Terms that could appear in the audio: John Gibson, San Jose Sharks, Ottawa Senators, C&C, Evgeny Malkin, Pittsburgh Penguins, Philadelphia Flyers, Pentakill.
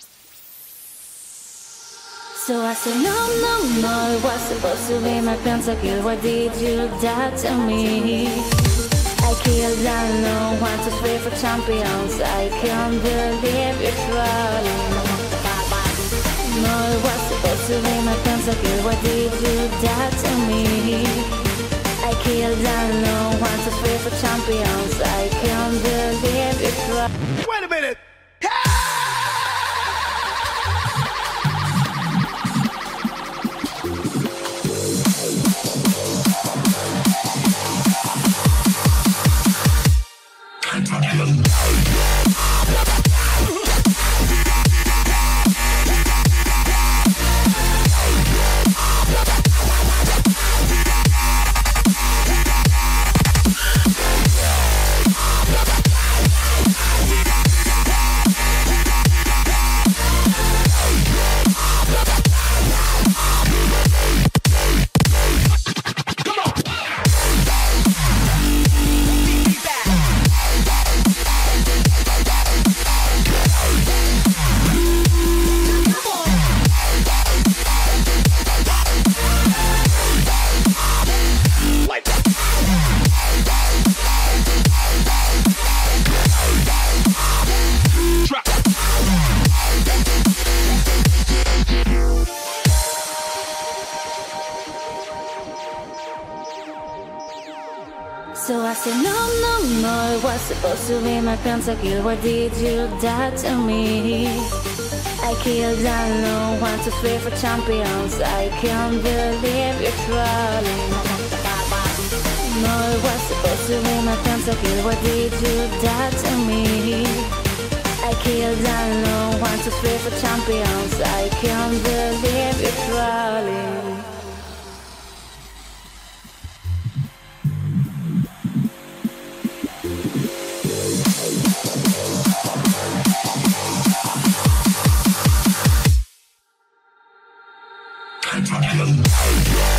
So I said, no, no, no, it was supposed to be my Pentakill. Why did you do that to me? I killed down, no, 1, 2, 3 for champions. I can't believe you're trolling. No, it was supposed to be my Pentakill. Why did you do that to me? I killed down, no, 1, 2, 3 for champions. I can't believe you're trolling. Wait a minute! So I said, no, no, no, it was supposed to be my Pentakill. Why did you do that to me? I killed down, no, 1, 2, 3 for champions. I can't believe you're trolling. No, it was supposed to be my Pentakill. Why did you do that to me? I killed down, no, 1, 2, 3 for champions. I can't believe you're trolling. Pentakill.